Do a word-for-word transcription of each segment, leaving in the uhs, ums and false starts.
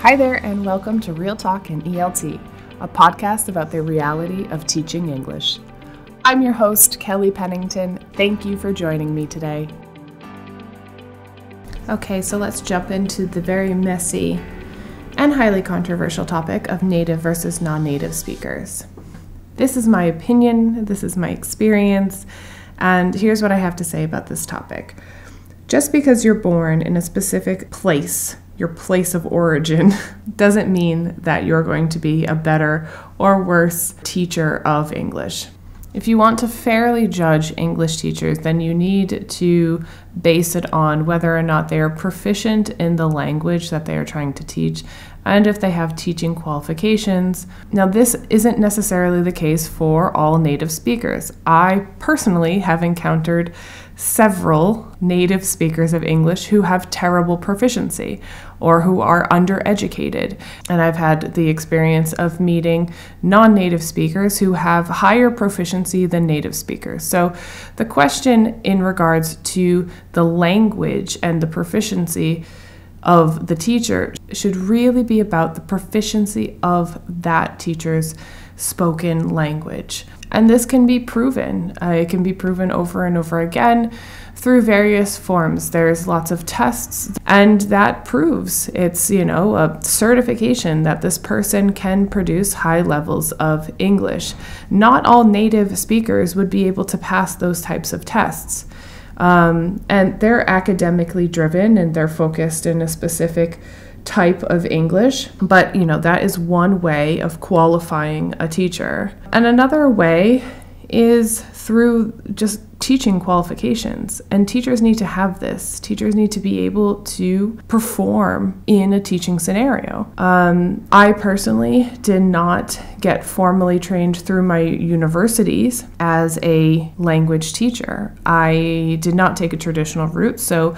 Hi there, and welcome to Real Talk in E L T, a podcast about the reality of teaching English. I'm your host, Kelly Pennington. Thank you for joining me today. Okay, so let's jump into the very messy and highly controversial topic of native versus non-native speakers. This is my opinion, this is my experience, and here's what I have to say about this topic. Just because you're born in a specific place, your place of origin, doesn't mean that you're going to be a better or worse teacher of English. If you want to fairly judge English teachers, then you need to base it on whether or not they are proficient in the language that they are trying to teach and if they have teaching qualifications. Now, this isn't necessarily the case for all native speakers. I personally have encountered several native speakers of English who have terrible proficiency or who are undereducated. And I've had the experience of meeting non-native speakers who have higher proficiency than native speakers. So the question in regards to the language and the proficiency of the teacher should really be about the proficiency of that teacher's spoken language. And this can be proven. Uh, it can be proven over and over again through various forms. There's lots of tests, and that proves it's, you know, a certification that this person can produce high levels of English. Not all native speakers would be able to pass those types of tests. Um, and they're academically driven and they're focused in a specific type of English, but you know, that is one way of qualifying a teacher. And another way is through just teaching qualifications, and teachers need to have this. Teachers need to be able to perform in a teaching scenario. Um, I personally did not get formally trained through my universities as a language teacher. I did not take a traditional route, so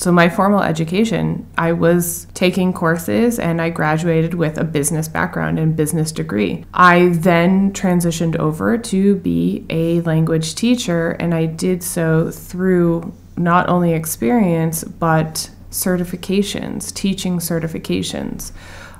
So my formal education, I was taking courses and I graduated with a business background and business degree. I then transitioned over to be a language teacher, and I did so through not only experience, but certifications, teaching certifications.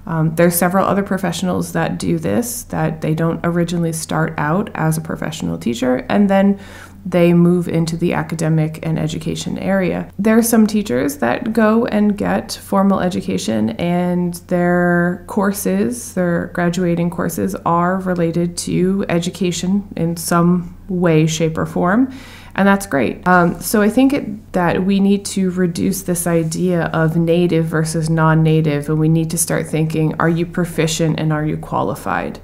Um, there's several other professionals that do this, that they don't originally start out as a professional teacher, and then they move into the academic and education area. There are some teachers that go and get formal education, and their courses, their graduating courses, are related to education in some way, shape, or form. And that's great. Um, so I think it, that we need to reduce this idea of native versus non-native, and we need to start thinking, are you proficient and are you qualified?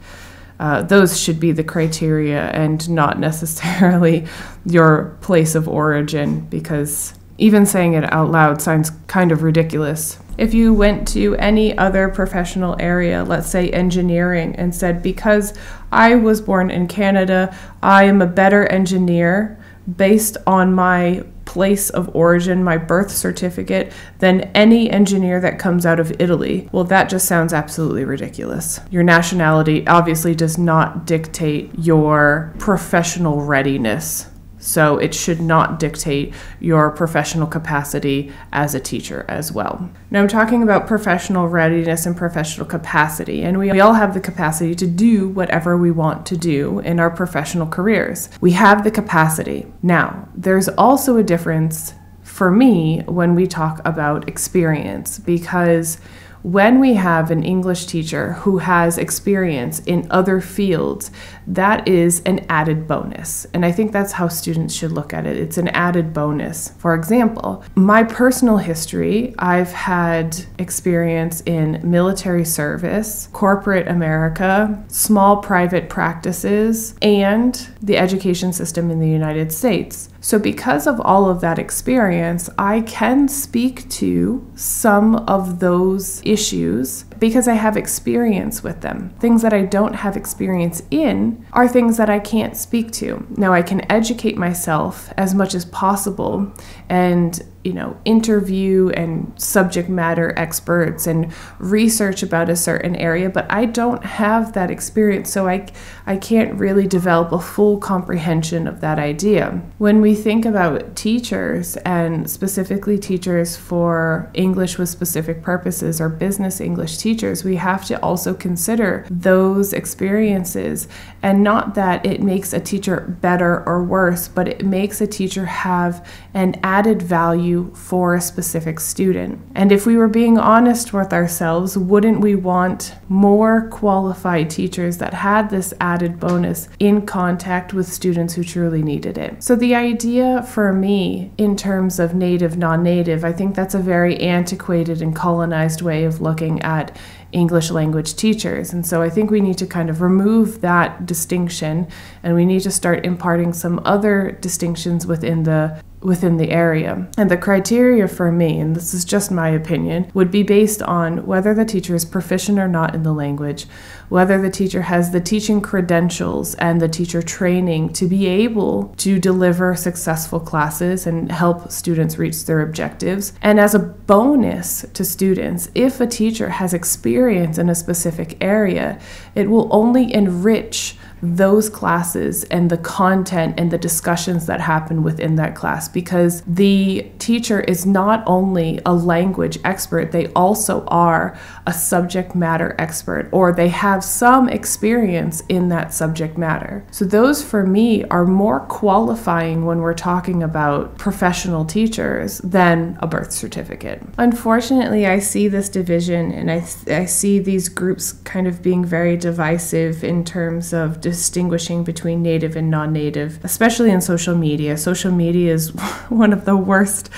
Uh, those should be the criteria and not necessarily your place of origin, because even saying it out loud sounds kind of ridiculous. If you went to any other professional area, let's say engineering, and said, because I was born in Canada, I am a better engineer based on my place of origin, my birth certificate, than any engineer that comes out of Italy. Well, that just sounds absolutely ridiculous. Your nationality obviously does not dictate your professional readiness, so it should not dictate your professional capacity as a teacher as well. Now, I'm talking about professional readiness and professional capacity, and we all have the capacity to do whatever we want to do in our professional careers. We have the capacity. Now, there's also a difference for me when we talk about experience, because when we have an English teacher who has experience in other fields, that is an added bonus. And I think that's how students should look at it. It's an added bonus. For example, my personal history, I've had experience in military service, corporate America, small private practices, and the education system in the United States. So because of all of that experience, I can speak to some of those issues because I have experience with them. Things that I don't have experience in are things that I can't speak to. Now, I can educate myself as much as possible and, you know, interview and subject matter experts and research about a certain area, but I don't have that experience, so I, I can't really develop a full comprehension of that idea. When we think about teachers, and specifically teachers for English with specific purposes or business English teachers, we have to also consider those experiences, and not that it makes a teacher better or worse, but it makes a teacher have an added value for a specific student. And if we were being honest with ourselves, wouldn't we want more qualified teachers that had this added bonus in contact with students who truly needed it? So the idea for me in terms of native, non-native, I think that's a very antiquated and colonized way of looking at English language teachers. And so I think we need to kind of remove that distinction, and we need to start imparting some other distinctions within the within the area. And the criteria for me, and this is just my opinion, would be based on whether the teacher is proficient or not in the language, whether the teacher has the teaching credentials and the teacher training to be able to deliver successful classes and help students reach their objectives. And as a bonus to students, if a teacher has experience in a specific area, it will only enrich those classes and the content and the discussions that happen within that class, because the teacher is not only a language expert, they also are a subject matter expert, or they have some experience in that subject matter. So those for me are more qualifying when we're talking about professional teachers than a birth certificate. Unfortunately, I see this division, and I, I see these groups kind of being very divisive in terms of distinguishing between native and non-native, especially in social media. Social media is one of the worst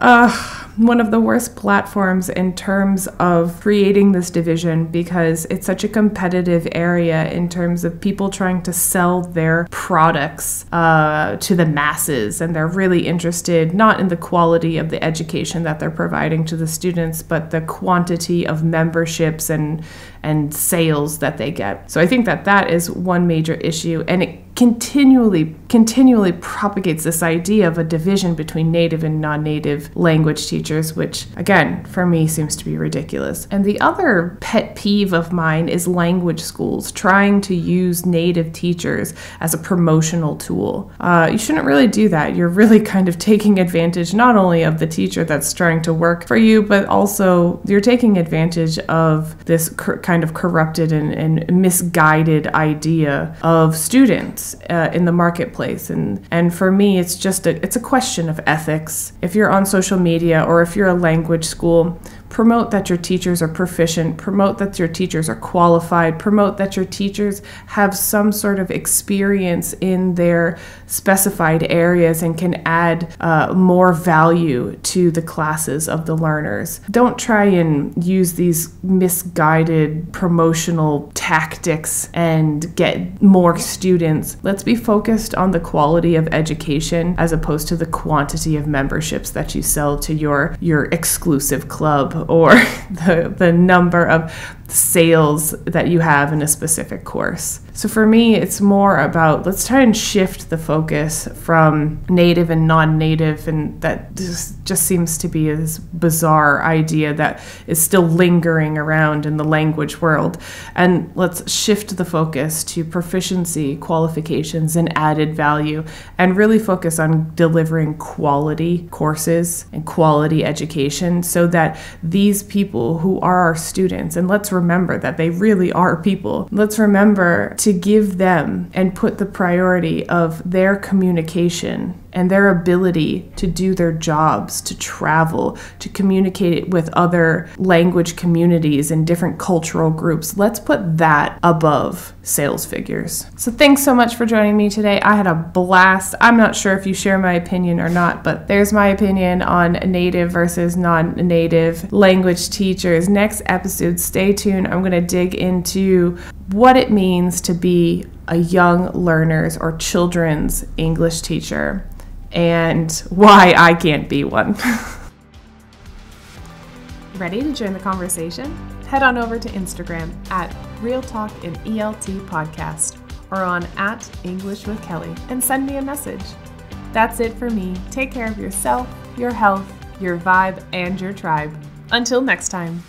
uh, one of the worst platforms in terms of creating this division, because it's such a competitive area in terms of people trying to sell their products uh, to the masses, and they're really interested not in the quality of the education that they're providing to the students, but the quantity of memberships and and sales that they get. So I think that that is one major issue, and it continually, continually propagates this idea of a division between native and non-native language teachers, which again, for me, seems to be ridiculous. And the other pet peeve of mine is language schools trying to use native teachers as a promotional tool. Uh, you shouldn't really do that. You're really kind of taking advantage not only of the teacher that's trying to work for you, but also you're taking advantage of this kind kind of corrupted and, and misguided idea of students uh, in the marketplace. And, and for me, it's just a, it's a question of ethics. If you're on social media, or if you're a language school, promote that your teachers are proficient, promote that your teachers are qualified, promote that your teachers have some sort of experience in their specified areas and can add uh, more value to the classes of the learners. Don't try and use these misguided promotional tactics and get more students. Let's be focused on the quality of education as opposed to the quantity of memberships that you sell to your, your exclusive club, or the, the number of sales that you have in a specific course. So for me, it's more about, let's try and shift the focus from native and non-native, and that just, just seems to be this bizarre idea that is still lingering around in the language world. And let's shift the focus to proficiency, qualifications, and added value, and really focus on delivering quality courses and quality education so that these people who are our students, and let's remember that they really are people. Let's remember to give them and put the priority of their communication and their ability to do their jobs, to travel, to communicate with other language communities and different cultural groups. Let's put that above sales figures. So thanks so much for joining me today. I had a blast. I'm not sure if you share my opinion or not, but there's my opinion on native versus non-native language teachers. Next episode, stay tuned. I'm gonna dig into what it means to be a young learner's or children's English teacher, and why I can't be one. Ready to join the conversation? Head on over to Instagram at Real Talk in E L T Podcast, or on at English with Kelly, and send me a message. That's it for me. Take care of yourself, your health, your vibe, and your tribe. Until next time.